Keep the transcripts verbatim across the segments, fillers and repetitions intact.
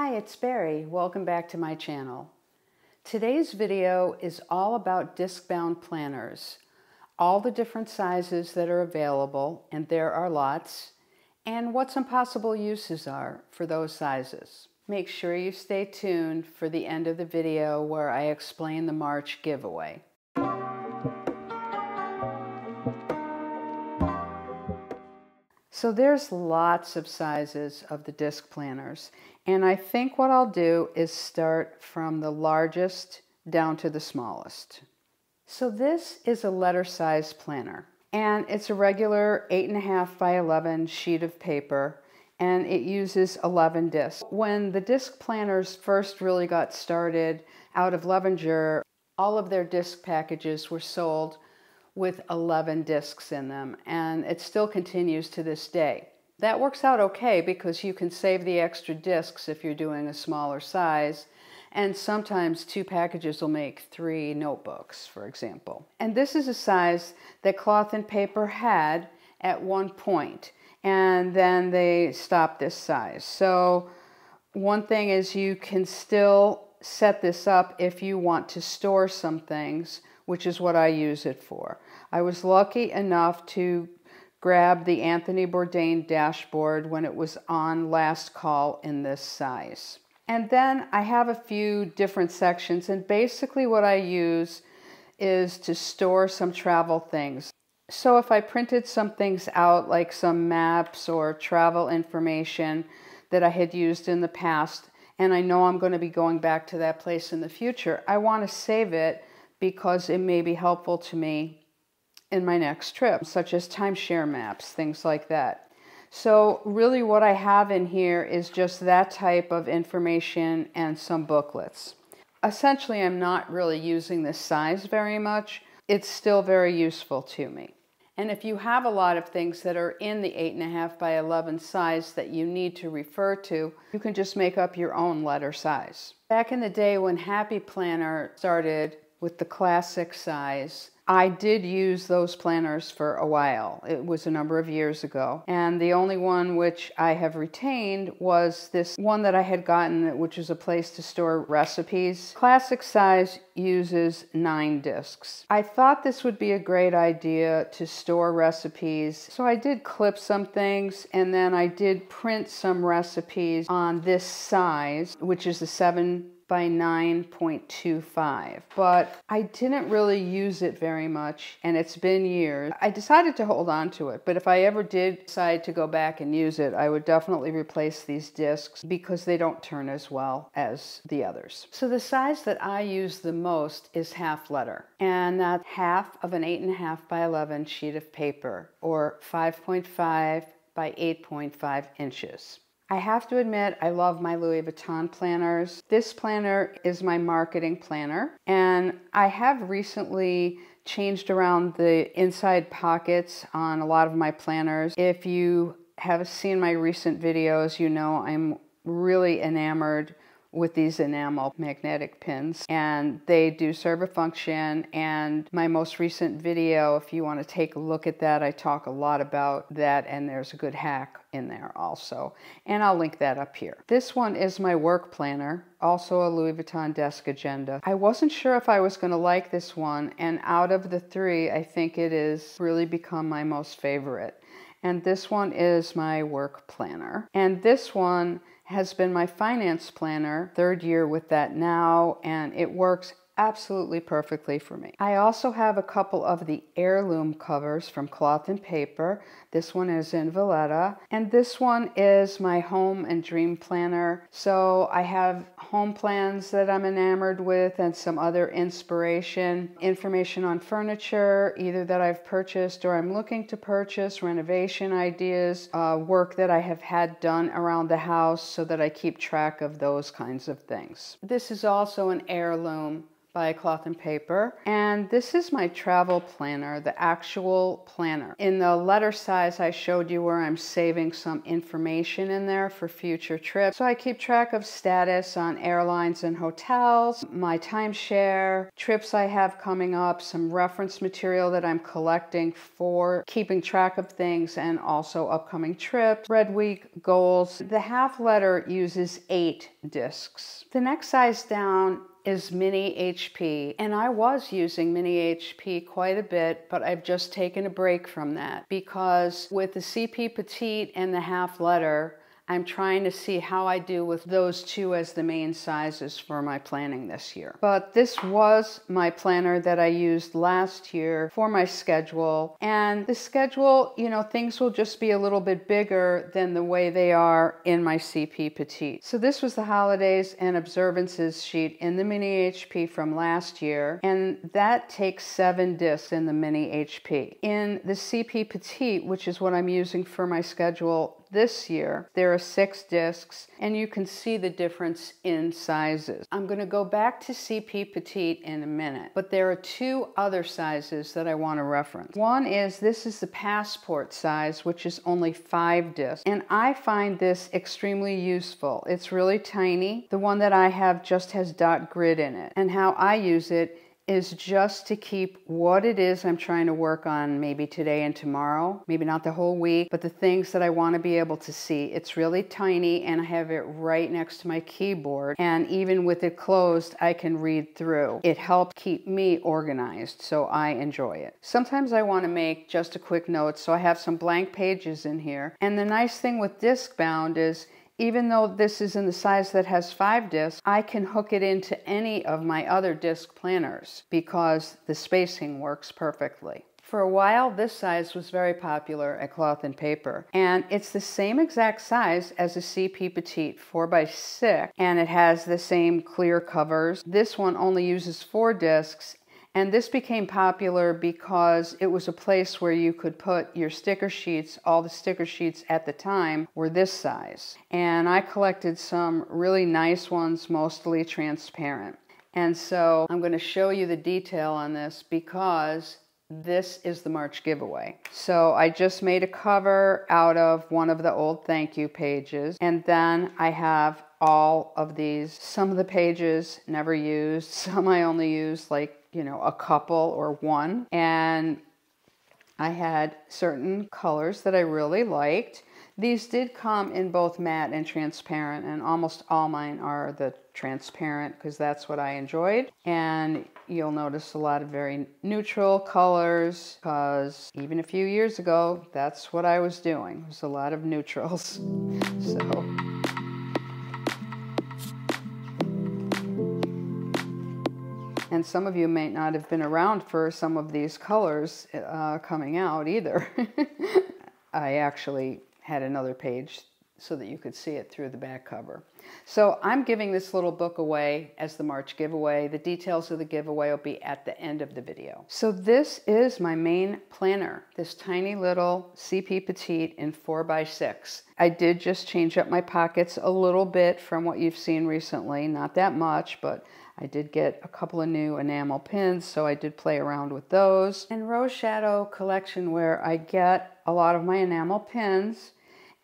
Hi, it's Barry. Welcome back to my channel. Today's video is all about disc-bound planners, all the different sizes that are available, and there are lots, and what some possible uses are for those sizes. Make sure you stay tuned for the end of the video where I explain the March giveaway. So there's lots of sizes of the disc planners, and I think what I'll do is start from the largest down to the smallest. So this is a letter size planner, and it's a regular eight and a half by eleven sheet of paper, and it uses eleven discs. When the disc planners first really got started out of Levenger, all of their disc packages were sold with eleven discs in them, and it still continues to this day. That works out okay because you can save the extra discs if you're doing a smaller size, and sometimes two packages will make three notebooks, for example. And this is a size that Cloth and Paper had at one point, and then they stopped this size. So one thing is you can still set this up if you want to store some things, which is what I use it for. I was lucky enough to grab the Anthony Bourdain dashboard when it was on last call in this size. And then I have a few different sections, and basically what I use is to store some travel things. So if I printed some things out, like some maps or travel information that I had used in the past, and I know I'm going to be going back to that place in the future, I want to save it because it may be helpful to me in my next trip, such as timeshare maps, things like that. So really what I have in here is just that type of information and some booklets. Essentially, I'm not really using this size very much. It's still very useful to me. And if you have a lot of things that are in the eight and a half by eleven size that you need to refer to, you can just make up your own letter size. Back in the day when Happy Planner started with the classic size, I did use those planners for a while. It was a number of years ago. And the only one which I have retained was this one that I had gotten, which is a place to store recipes. Classic size uses nine discs. I thought this would be a great idea to store recipes, so I did clip some things, and then I did print some recipes on this size, which is the seven by nine point two five, but I didn't really use it very much, and it's been years. I decided to hold on to it, but if I ever did decide to go back and use it, I would definitely replace these discs because they don't turn as well as the others. So the size that I use the most is half letter, and that's half of an eight and a half by eleven sheet of paper, or five point five by eight point five inches. I have to admit, I love my Louis Vuitton planners. This planner is my marketing planner, and I have recently changed around the inside pockets on a lot of my planners. If you have seen my recent videos, you know I'm really enamored with these enamel magnetic pins, and they do serve a function. And my most recent video, if you want to take a look at that, I talk a lot about that, and there's a good hack in there also, and I'll link that up here. This one is my work planner, also a Louis Vuitton desk agenda. I wasn't sure if I was going to like this one, and out of the three, I think it is really become my most favorite. And this one is my work planner, and this one has been my finance planner, third year with that now, and it works absolutely perfectly for me. I also have a couple of the heirloom covers from Cloth and Paper. This one is in Valletta, and this one is my home and dream planner. So I have home plans that I'm enamored with, and some other inspiration, information on furniture, either that I've purchased or I'm looking to purchase, renovation ideas, uh, work that I have had done around the house, so that I keep track of those kinds of things. This is also an heirloom by Cloth and Paper. And this is my travel planner, the actual planner. In the letter size I showed you where I'm saving some information in there for future trips. So I keep track of status on airlines and hotels, my timeshare, trips I have coming up, some reference material that I'm collecting for keeping track of things, and also upcoming trips, Red Week, goals. The half letter uses eight discs. The next size down is Mini H P, and I was using Mini H P quite a bit, but I've just taken a break from that because with the C P Petite and the half letter, I'm trying to see how I do with those two as the main sizes for my planning this year. But this was my planner that I used last year for my schedule. And the schedule, you know, things will just be a little bit bigger than the way they are in my C P Petite. So this was the holidays and observances sheet in the Mini H P from last year. And that takes seven discs in the Mini H P. In the C P Petite, which is what I'm using for my schedule this year, there are six discs, and you can see the difference in sizes. I'm going to go back to C P Petite in a minute, but there are two other sizes that I want to reference. One is, this is the passport size, which is only five discs, and I find this extremely useful. It's really tiny. The one that I have just has dot grid in it, and how I use it is just to keep what it is I'm trying to work on maybe today and tomorrow, maybe not the whole week, but the things that I want to be able to see. It's really tiny, and I have it right next to my keyboard, and even with it closed, I can read through. It helped keep me organized, so I enjoy it. Sometimes I want to make just a quick note, so I have some blank pages in here. And the nice thing with disc bound is, even though this is in the size that has five discs, I can hook it into any of my other disc planners because the spacing works perfectly. For a while, this size was very popular at Cloth and Paper, and it's the same exact size as a C P Petite four by six, and it has the same clear covers. This one only uses four discs, and this became popular because it was a place where you could put your sticker sheets. All the sticker sheets at the time were this size. And I collected some really nice ones, mostly transparent. And so I'm going to show you the detail on this because this is the March giveaway. So I just made a cover out of one of the old thank you pages. And then I have all of these. Some of the pages never used. Some I only used like you know, a couple or one. And I had certain colors that I really liked. These did come in both matte and transparent, and almost all mine are the transparent because that's what I enjoyed. And you'll notice a lot of very neutral colors because even a few years ago, that's what I was doing. It was a lot of neutrals. So. And some of you may not have been around for some of these colors uh, coming out either. I actually had another page so that you could see it through the back cover. So I'm giving this little book away as the March giveaway. The details of the giveaway will be at the end of the video. So this is my main planner, this tiny little C P Petite in four by six. I did just change up my pockets a little bit from what you've seen recently, not that much, but I did get a couple of new enamel pins, so I did play around with those. And Rose Shadow Collection, where I get a lot of my enamel pins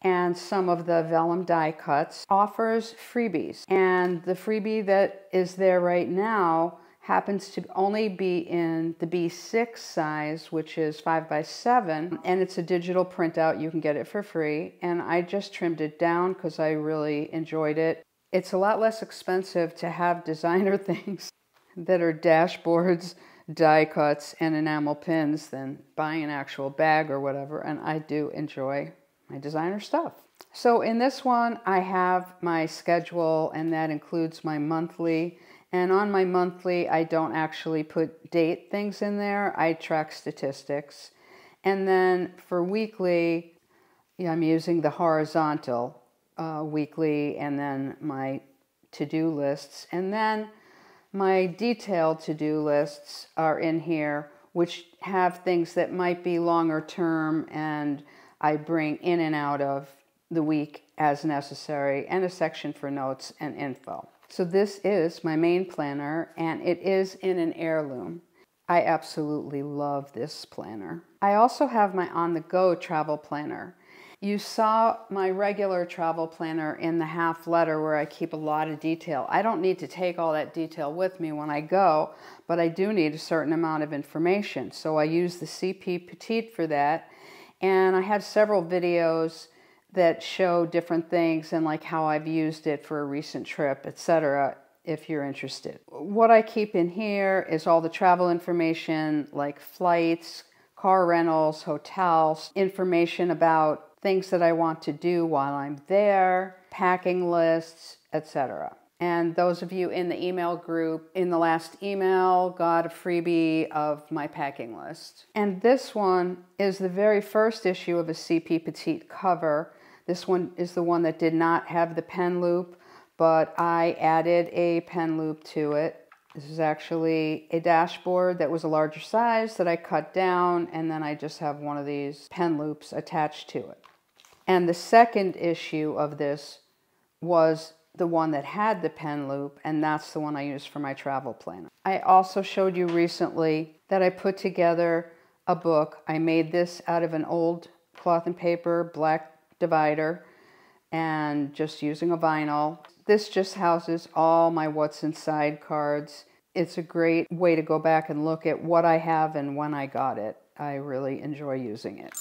and some of the vellum die cuts, offers freebies. And the freebie that is there right now happens to only be in the B six size, which is five by seven, and it's a digital printout. You can get it for free. And I just trimmed it down because I really enjoyed it. It's a lot less expensive to have designer things that are dashboards, die cuts, and enamel pins than buying an actual bag or whatever, and I do enjoy my designer stuff. So in this one, I have my schedule, and that includes my monthly. And on my monthly, I don't actually put date things in there. I track statistics. And then for weekly, I'm using the horizontal Uh, weekly, and then my to-do lists, and then my detailed to-do lists are in here, which have things that might be longer term, and I bring in and out of the week as necessary, and a section for notes and info. So this is my main planner, and it is in an heirloom. I absolutely love this planner. I also have my on-the-go travel planner. You saw my regular travel planner in the half letter where I keep a lot of detail. I don't need to take all that detail with me when I go, but I do need a certain amount of information. So I use the C P Petite for that. And I have several videos that show different things and like how I've used it for a recent trip, et cetera, if you're interested. What I keep in here is all the travel information like flights, car rentals, hotels, information about things that I want to do while I'm there, packing lists, et cetera. And those of you in the email group, in the last email, got a freebie of my packing list. And this one is the very first issue of a C P Petite cover. This one is the one that did not have the pen loop, but I added a pen loop to it. This is actually a dashboard that was a larger size that I cut down, and then I just have one of these pen loops attached to it. And the second issue of this was the one that had the pen loop, and that's the one I used for my travel planner. I also showed you recently that I put together a book. I made this out of an old Cloth and Paper black divider and just using a vinyl. This just houses all my What's Inside cards. It's a great way to go back and look at what I have and when I got it. I really enjoy using it.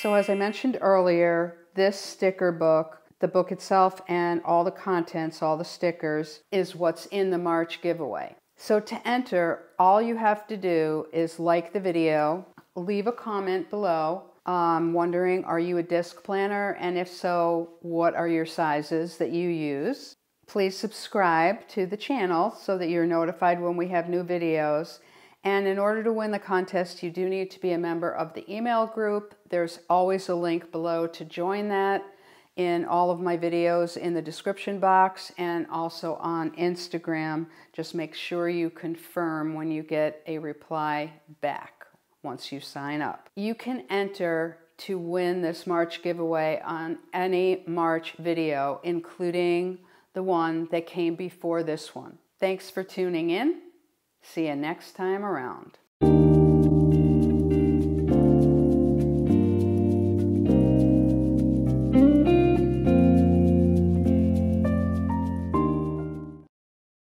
So as I mentioned earlier, this sticker book, the book itself and all the contents, all the stickers, is what's in the March giveaway. So to enter, all you have to do is like the video, leave a comment below, um, wondering, are you a disc planner? And if so, what are your sizes that you use? Please subscribe to the channel so that you're notified when we have new videos. And in order to win the contest, you do need to be a member of the email group. There's always a link below to join that, in all of my videos in the description box and also on Instagram. Just make sure you confirm when you get a reply back once you sign up. You can enter to win this March giveaway on any March video, including the one that came before this one. Thanks for tuning in. See you next time around.